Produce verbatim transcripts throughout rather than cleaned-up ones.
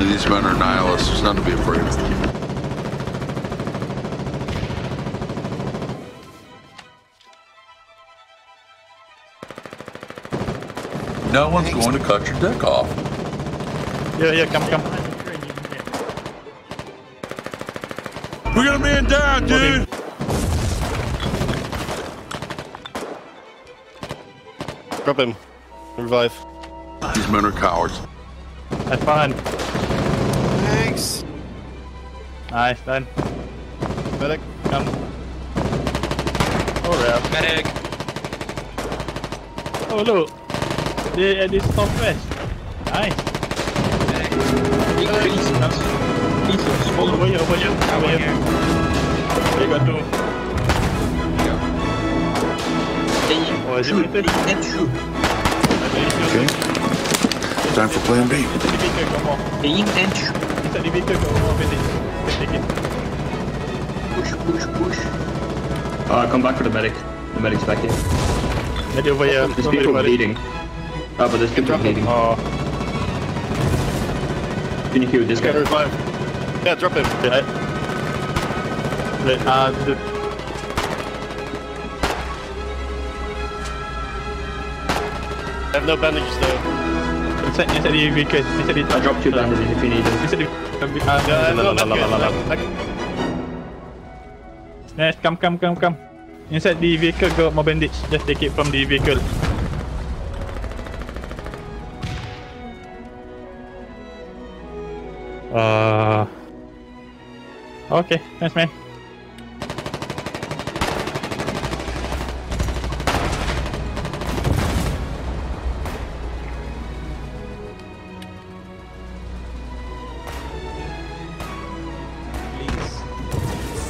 These men are nihilists. There's nothing to be afraid of. No one's Thanks. going to cut your dick off. Yeah, yeah, come, come. We got a man down, dude! Drop him. Revive. These men are cowards. I find. Thanks. Nice, done. Medic, come. Oh, yeah. Medic. Oh, look. Yeah, this is top west. Nice. Pieces. Over here, over here. Over here. They got two. Oh, is it better? Okay. Time for plan B. Push, push, push. Alright, come back for the medic. The medic's back here. Medic over here. There's people bleeding. Oh, but there's people bleeding. Oh. Can you heal this guy? Revive. Yeah, drop him. Yeah. Uh, the... I have no bandages though. You said, you said you could. You said you I dropped two bandages if you need them. You said you could. Uh, no, no, no, no. Yes, come, come, come, come. Inside the vehicle, got more bandage. Just take it from the vehicle. Uh. Okay, thanks, man.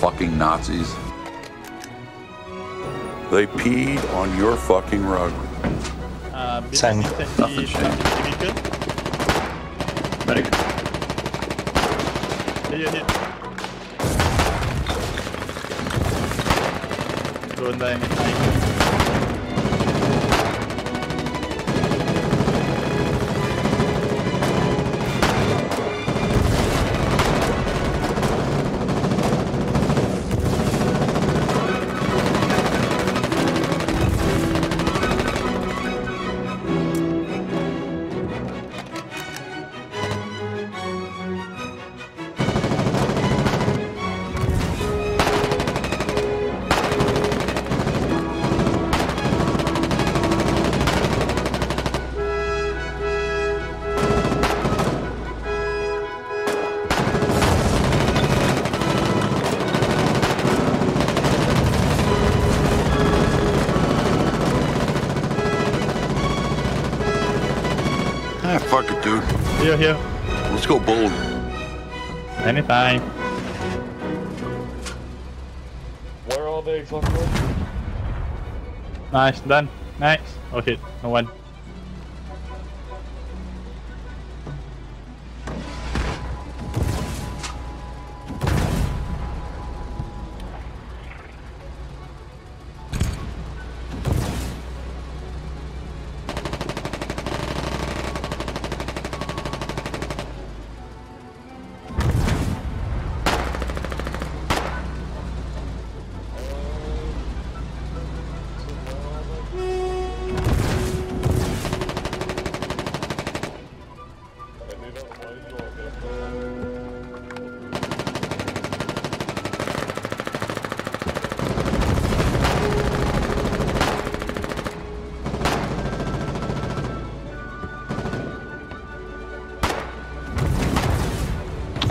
Fucking Nazis. They peed on your fucking rug. Uh, Same. Nothing changed. Medic. Yeah, yeah. Don't die, man. Ah, fuck it, dude. Yeah, yeah. Let's go bold. Anytime. Where are they exactly? Nice, done. Nice. Oh shit, no one.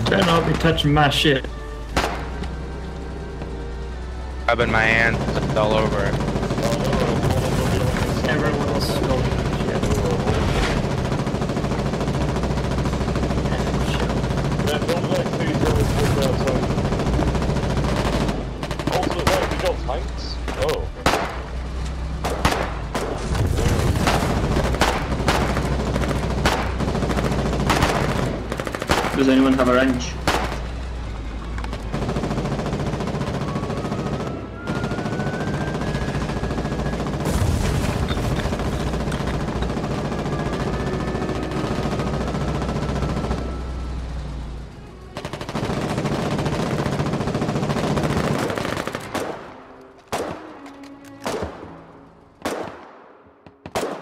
Better not be touching my shit. Rubbing my hands all over it. Everyone else is going to shit. Also, we got tanks? Oh. Does anyone have a wrench?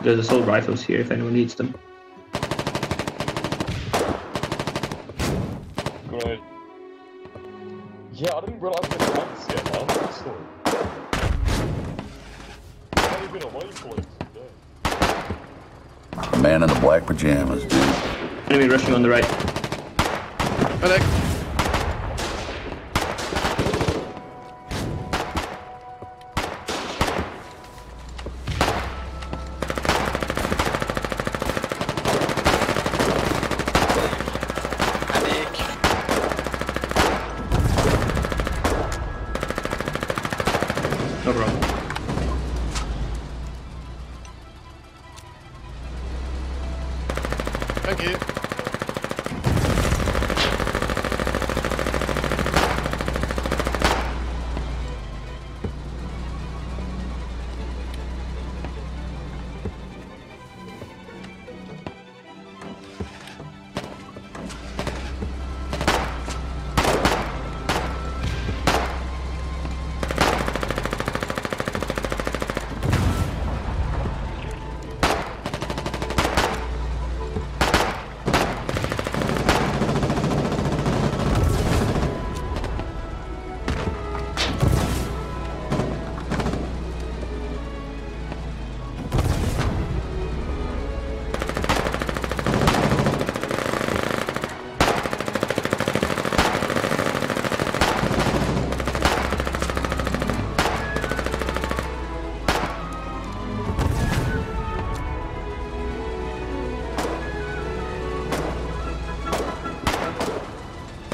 There's assault rifles here if anyone needs them. Great. Yeah, I didn't realize there was guns yet, man. That's cool. How you been away for it today? The man in the black pajamas, dude. Enemy rushing on the right. Medic. Thank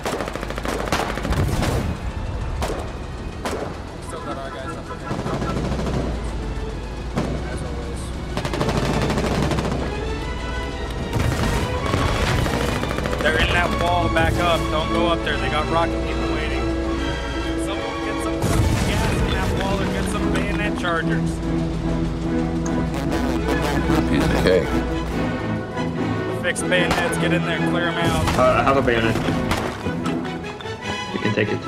you. Back up, don't go up there, they got rocket people waiting. Someone get some gas in that wall or get some bayonet chargers. Piece of cake. Fix bayonets, get in there, clear them out. Uh, I have a bayonet. You can take it.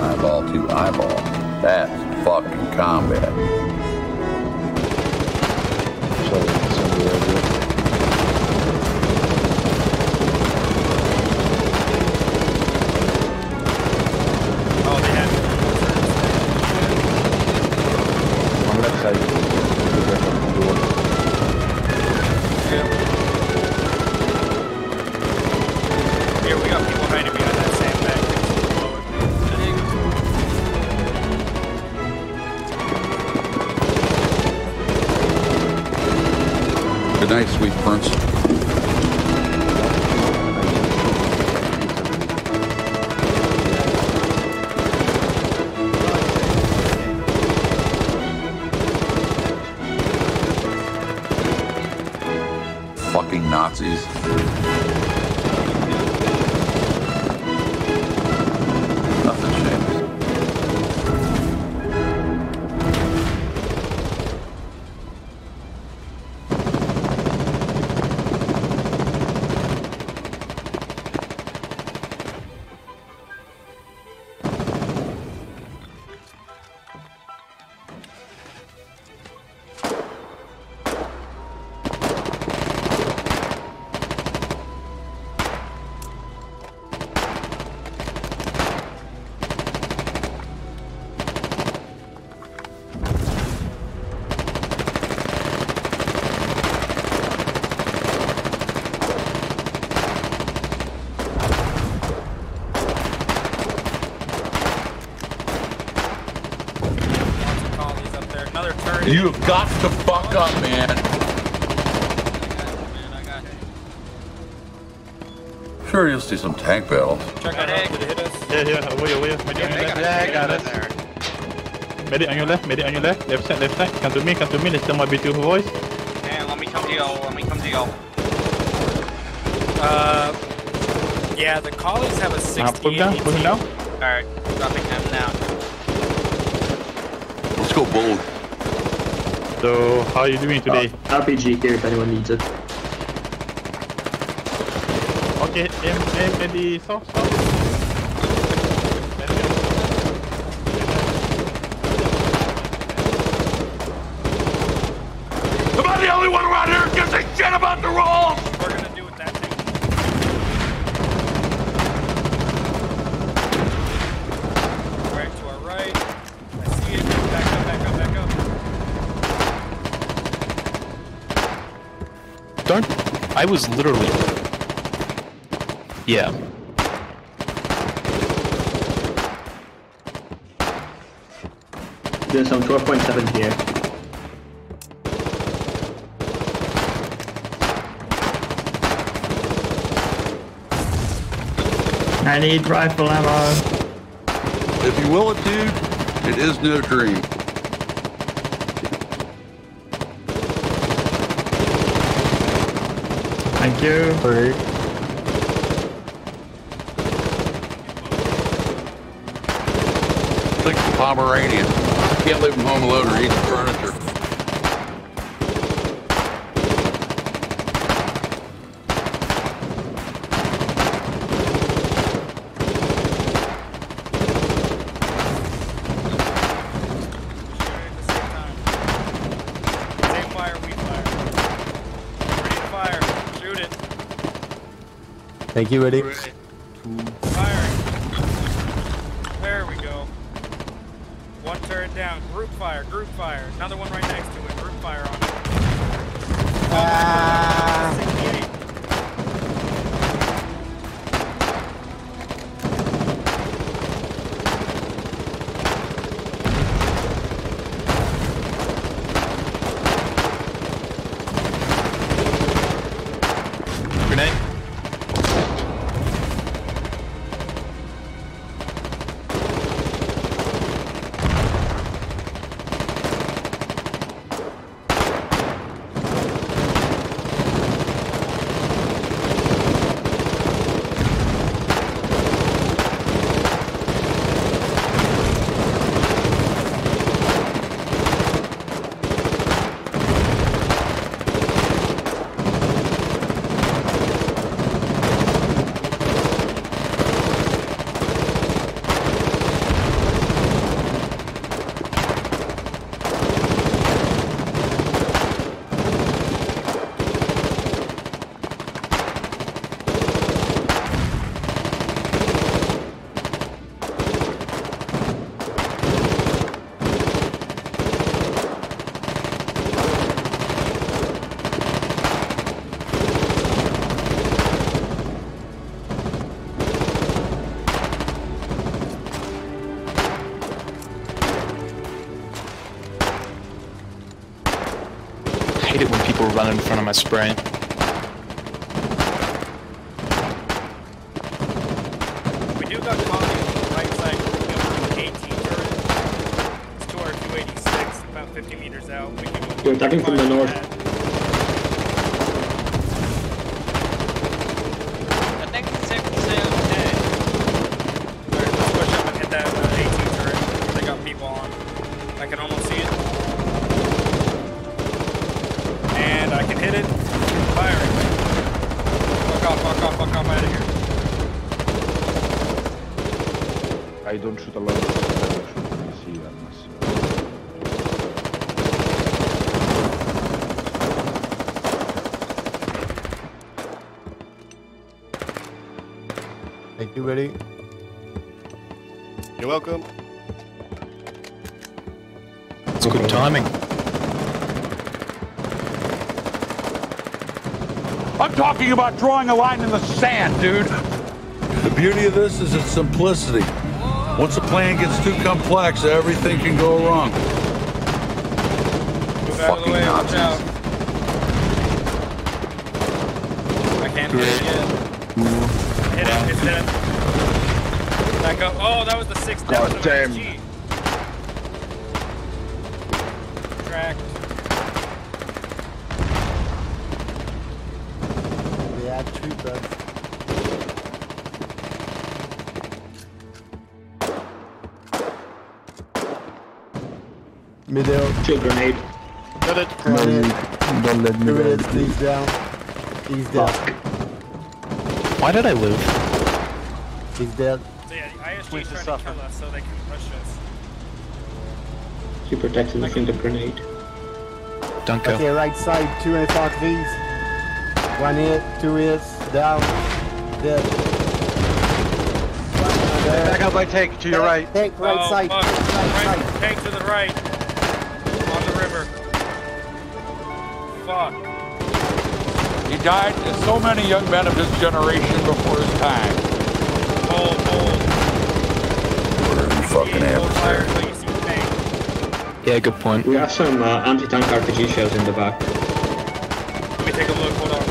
Eyeball to eyeball. That's fucking combat. Oh, they had it. I'm gonna tell you. Yeah. Here, we got people trying to be on that same thing. Good night, sweet prince. Fucking Nazis. You've got to fuck up, man. I got you, man. I got you. Sure, you'll see some tank battles. Check that egg. Did it hit us? Yeah, yeah. Way, way. Medic on your left. Yeah, I got it. Medic on your left. Medic on your left. Left side, left side. Come to me. Come to me. Let's tell my beautiful voice. Hey, let me come to y'all. Let me come to y'all. Uh, yeah, the Collies have a sixty. Uh, put down. Put him down. All right, dropping them now. Let's go bold. So, how are you doing today? Uh, R P G here if anyone needs it. Okay, aim, aim at the south, south. Am I the only one around here who gives a shit about the rolls? We're gonna do with that thing. Right to our right. I see it. Back up, back up, back up. Darn. I was literally... Yeah. There's some twelve point seven here. I need rifle ammo. If you will it, dude, it is no dream. Thank you. Sorry. Pomeranian. I can't leave him home alone or eat furniture. Same fire, we fire. Ready to fire. Shoot it. Thank you, Eddie. Down. Group fire, group fire. Another one right next to it. Group fire on it. Ah. Run in front of my spray. We do got common on the right side. We got eighteen turret. It's to our two eighty-six, about fifty meters out. We can You're attacking from the north. I think the second sound dead. Alright, let's push up and hit that uh, eighteen turret. They got people on. I can almost see it. I can hit it. Firing. Fuck off, fuck off, fuck off, out of here. I don't shoot a lot. I don't shoot from C unless... Thank you, buddy. You're welcome. It's good timing. I'm talking about drawing a line in the sand, dude. The beauty of this is its simplicity. Once a plan gets too complex, everything can go wrong. Fucking Nazis. I can't hit it yet. Hit it, it's dead. Back up. Oh, that was the sixth. That was the G. Tracked. Middle. Chill grenade. Got it. Grenade. Don't let me. Grenade, please down. Please down. Why did I move? He's dead. So yeah, the I S G is trying to kill us so they can rush us. She protects him from the grenade. Don't go. Okay, right side, two in Fox V's. One hit, two hits, down, dead. Back up by tank, to your right. Tank, right oh, side. Right, right. Tank to the right. On the river. Fuck. He died as so many young men of this generation before his time. Cold, cold. We're in fucking ambush. Yeah, good point. We have some uh, anti-tank R P G shells in the back. Let me take a look, hold on.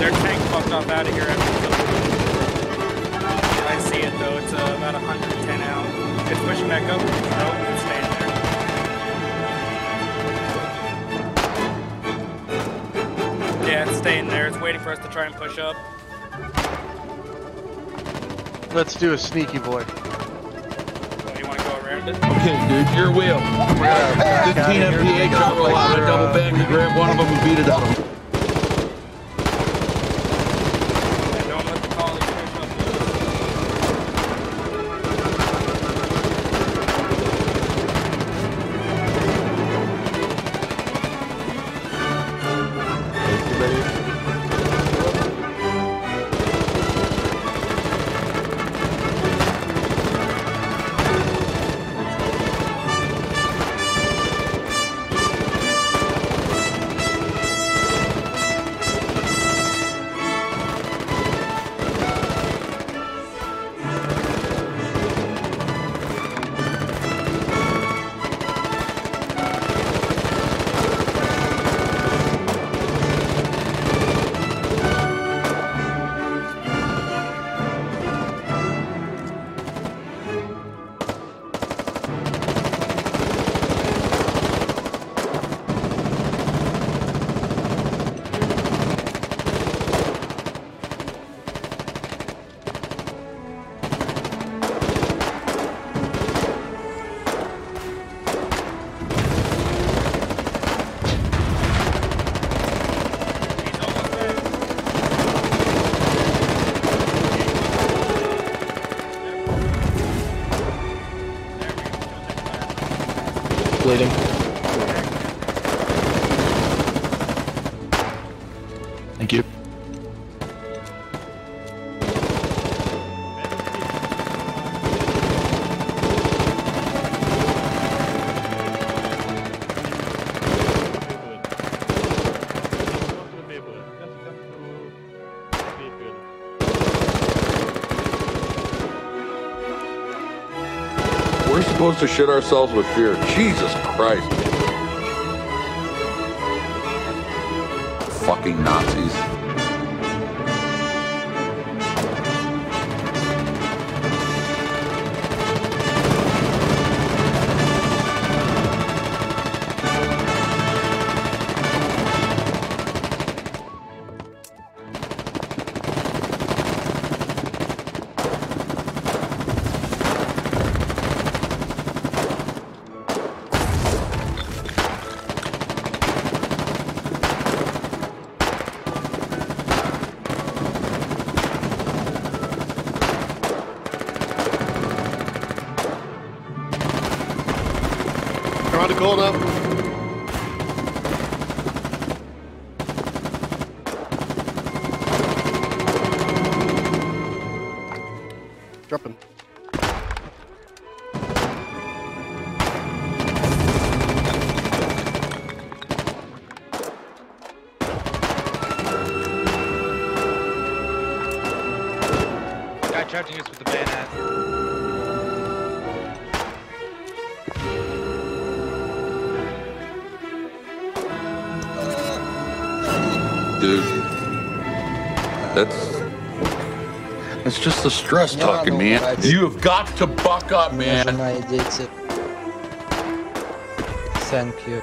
Their tank fucked off out of here after I see it though, it's uh, about one hundred ten out. It's pushing back up. Nope, it's staying there. Yeah, it's staying there. It's waiting for us to try and push up. Let's do a sneaky boy. Oh, you want to go around it? Okay, dude, your will. We're fifteen M P A travel a lot. I double bang to grab one of them and beat it out of them. And don't let the collie bleeding. Thank you. We're supposed to shit ourselves with fear. Jesus Christ. Fucking Nazis. Around the corner. Dropping. Guy charging us with the bayonet. Dude, that's that's just the stress no, talking, man. Right. You have got to buck up, man. Thank you.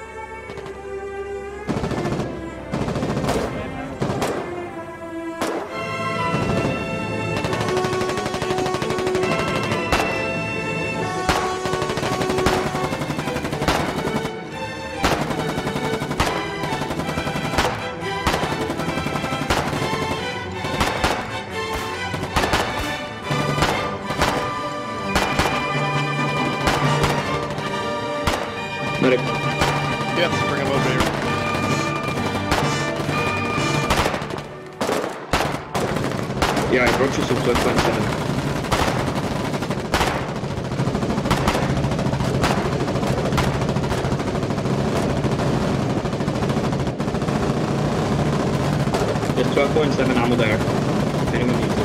Yeah, let's bring him over here. Yeah, I brought you some twelve point seven. There's twelve point seven ammo there, if anyone needs it.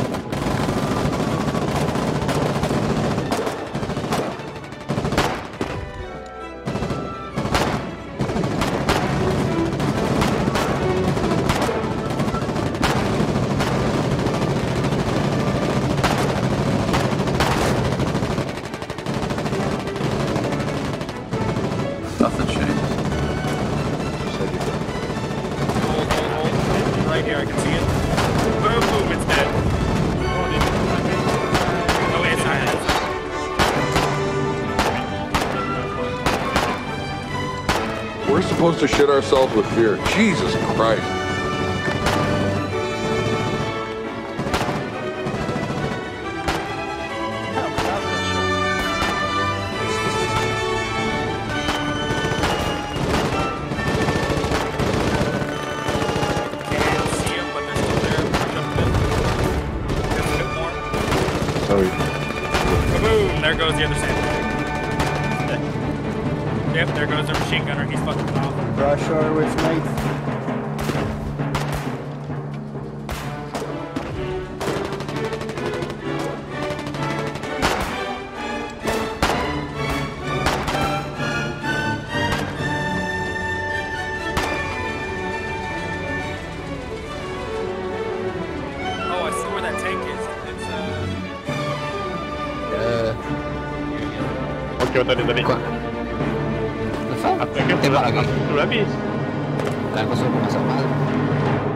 Supposed to shit ourselves with fear. Jesus Christ. Sorry. Boom! There goes the other sandbag. Yep, there goes our machine gunner. He's fucking off. Rush her with knife. Oh, I see where that tank is. It's uh. Yeah. Okay, what did I do? Apa yang terjadi? Terlebih. Lagu semua sama.